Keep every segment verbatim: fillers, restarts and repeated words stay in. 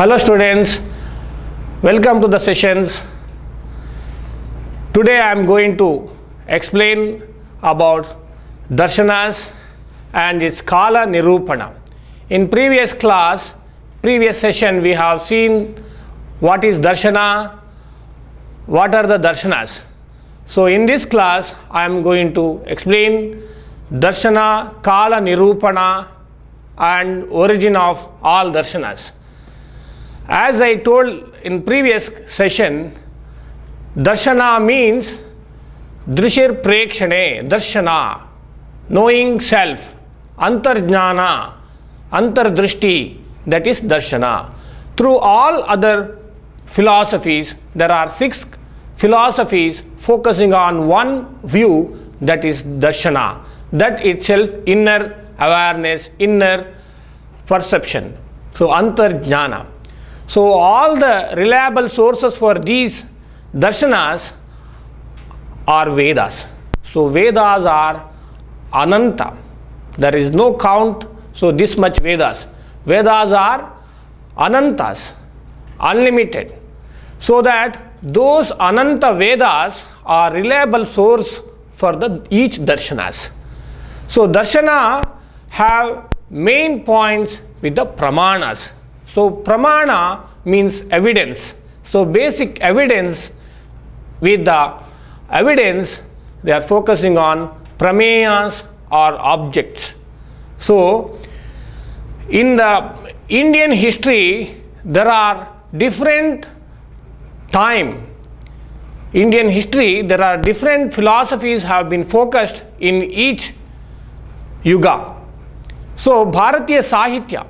Hello students, welcome to the sessions. Today I am going to explain about darshanas and its kala nirupana. In previous class, previous session we have seen what is darshana, what are the darshanas. So in this class I am going to explain darshana, kala nirupana and origin of all darshanas. As I told in previous session, darshana means drishir prekshane, darshana, knowing self, antarjnana, antardrishti, that is darshana. Through all other philosophies, there are six philosophies focusing on one view, that is darshana, that itself inner awareness, inner perception, so antarjnana. So all the reliable sources for these darshanas are Vedas. So Vedas are ananta. There is no count, so this much Vedas. Vedas are anantas, unlimited. So that those ananta Vedas are reliable source for the each darshanas. So darshana have main points with the pramanas. So pramana means evidence. So basic evidence, with the evidence they are focusing on prameyas or objects. So in the Indian history there are different time. Indian history there are different philosophies have been focused in each yuga. So Bharatiya Sahitya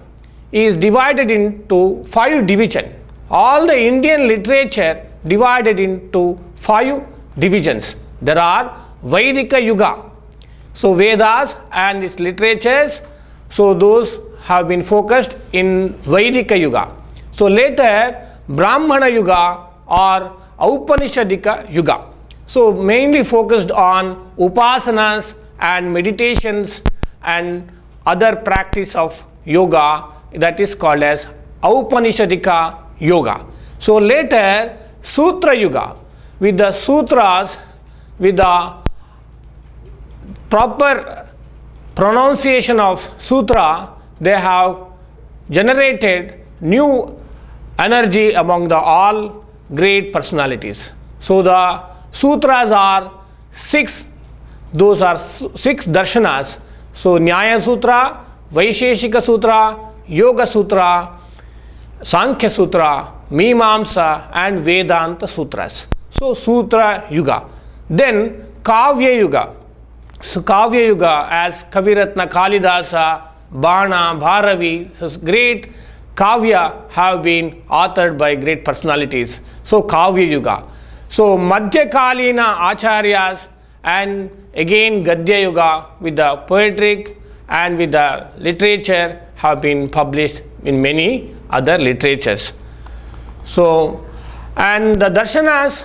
is divided into five divisions. All the Indian literature divided into five divisions. There are Vaidika Yuga. So Vedas and its literatures, so those have been focused in Vaidika Yuga. So later Brahmana Yuga or Aupanishadika Yuga. So mainly focused on upasanas and meditations and other practice of yoga, that is called as Aupanishadika Yoga. So later Sutra Yuga, with the sutras, with the proper pronunciation of sutra, they have generated new energy among the all great personalities. So the sutras are six, those are six darshanas. So Nyaya Sutra, Vaisheshika Sutra, Yoga Sutra, Sankhya Sutra, Mimamsa and Vedanta Sutras. So Sutra Yuga. Then Kavya Yuga. So Kavya Yuga, as Kaviratna Kalidasa, Bana, Bharavi, so great Kavya have been authored by great personalities. So Kavya Yuga. So Madhyakalina Acharyas and again Gadhya Yuga, with the poetic and with the literature have been published in many other literatures. So, and the darshanas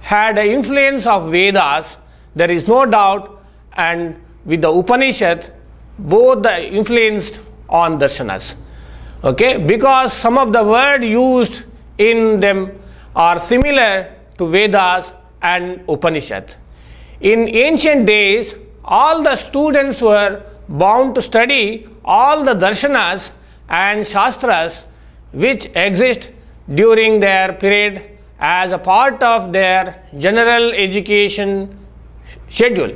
had an influence of Vedas, there is no doubt, and with the Upanishad, both the influenced on darshanas. Okay, because some of the words used in them are similar to Vedas and Upanishad. In ancient days, all the students were bound to study all the darshanas and shastras which exist during their period as a part of their general education schedule.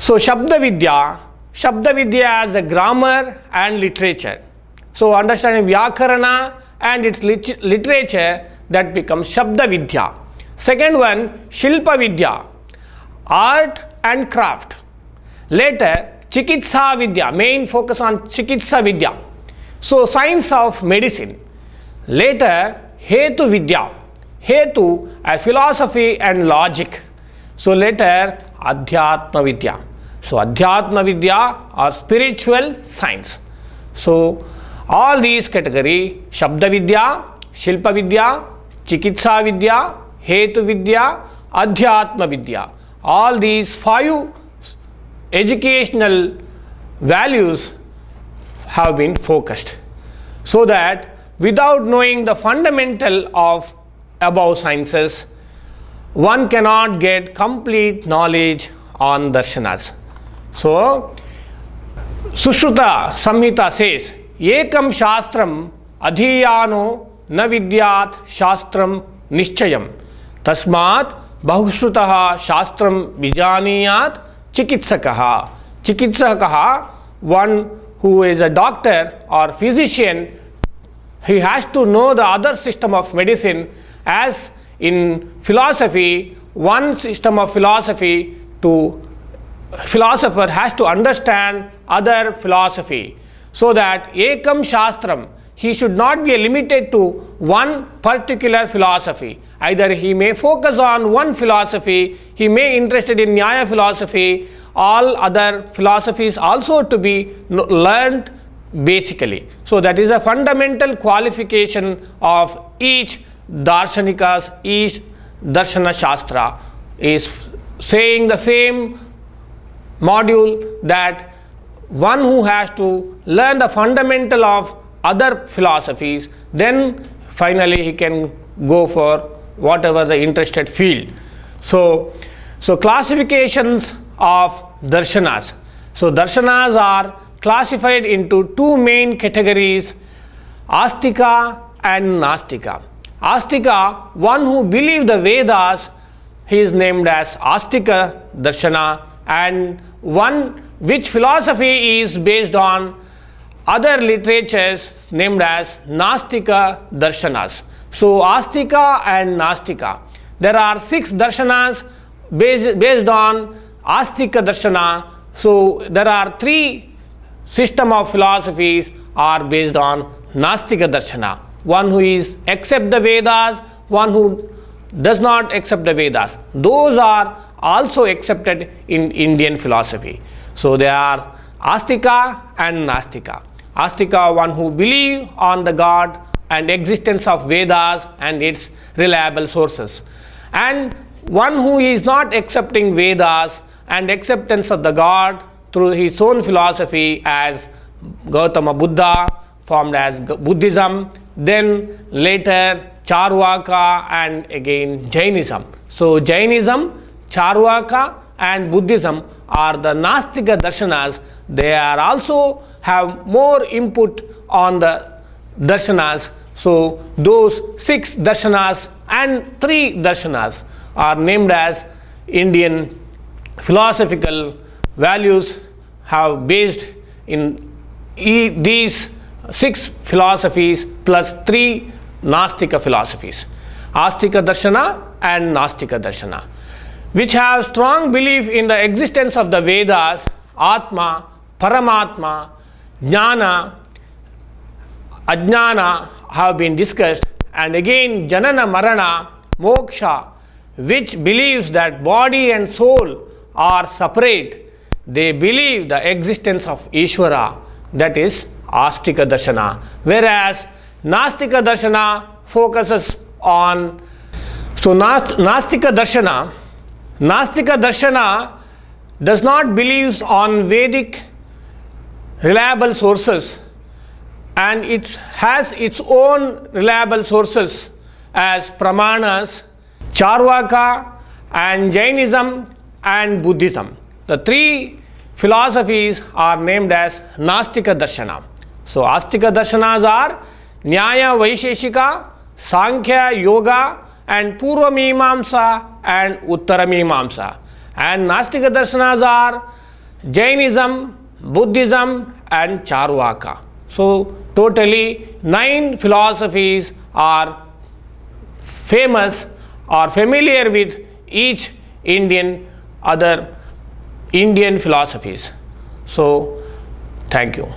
So Shabda Vidya, Shabda Vidya as a grammar and literature. So understanding Vyakarana and its lit literature, that becomes Shabda Vidya. Second one, Shilpa Vidya, art and craft. Later Chikitsa Vidya, main focus on Chikitsa Vidya. So science of medicine. Later Hetu Vidya, Hetu a philosophy and logic. So later Adhyatma Vidya. So Adhyatma Vidya or spiritual science. So all these category, Shabda Vidya, Shilpa Vidya, Chikitsa Vidya, Hetu Vidya, Adhyatma Vidya. All these five educational values have been focused, so that without knowing the fundamental of above sciences, one cannot get complete knowledge on darshanas. So, Sushruta Samhita says, Ekam Shastram Adhiyano Navidyat Shastram Nishchayam Tasmat Bahushrutaha Shastram Vijaniyat Chikitsakaha. Chikitsakaha, one who is a doctor or physician, he has to know the other system of medicine, as in philosophy, one system of philosophy to philosopher has to understand other philosophy. So that Ekam Shastram, he should not be limited to one particular philosophy. Either he may focus on one philosophy, he may be interested in Nyaya philosophy, all other philosophies also to be learned basically. So that is a fundamental qualification of each Darshanikas, each Darshana Shastra is saying the same module, that one who has to learn the fundamental of other philosophies, then finally he can go for whatever the interested field. So, so classifications of darshanas. So darshanas are classified into two main categories, Astika and Nastika. Astika, one who believes the Vedas, he is named as Astika Darshana, and one which philosophy is based on other literatures named as Nastika Darshanas. So Astika and Nastika. There are six Darshanas based, based on Astika Darshana. So there are three system of philosophies are based on Nastika Darshana. One who is accept the Vedas, one who does not accept the Vedas. Those are also accepted in Indian philosophy. So they are Astika and Nastika. Astika, one who believes on the God and existence of Vedas and its reliable sources. And one who is not accepting Vedas and acceptance of the God through his own philosophy, as Gautama Buddha, formed as Buddhism, then later Charvaka, and again Jainism. So Jainism, Charvaka and Buddhism are the Nastika Darshanas. They are also have more input on the Darshanas. So those six Darshanas and three Darshanas are named as Indian philosophical values have based in e these six philosophies plus three Nastika philosophies, Astika Darshana and Nastika Darshana, which have strong belief in the existence of the Vedas, Atma, Paramatma, Jnana, Ajnana have been discussed, and again Janana Marana, Moksha, which believes that body and soul are separate. They believe the existence of Ishvara, that is Astika Darshana, whereas Nastika Darshana focuses on. So Nastika Darshana, Nastika Darshana does not believe on Vedic reliable sources, and it has its own reliable sources as Pramanas, Charvaka and Jainism and Buddhism. The three philosophies are named as Nastika Darshana. So Astika Darshanas are Nyaya Vaisheshika, Sankhya Yoga, and Purva Mimamsa and Uttara Mimamsa. And Nastika Darshanas are Jainism, Buddhism and Charvaka. So totally nine philosophies are famous or familiar with each Indian other Indian philosophies. So thank you.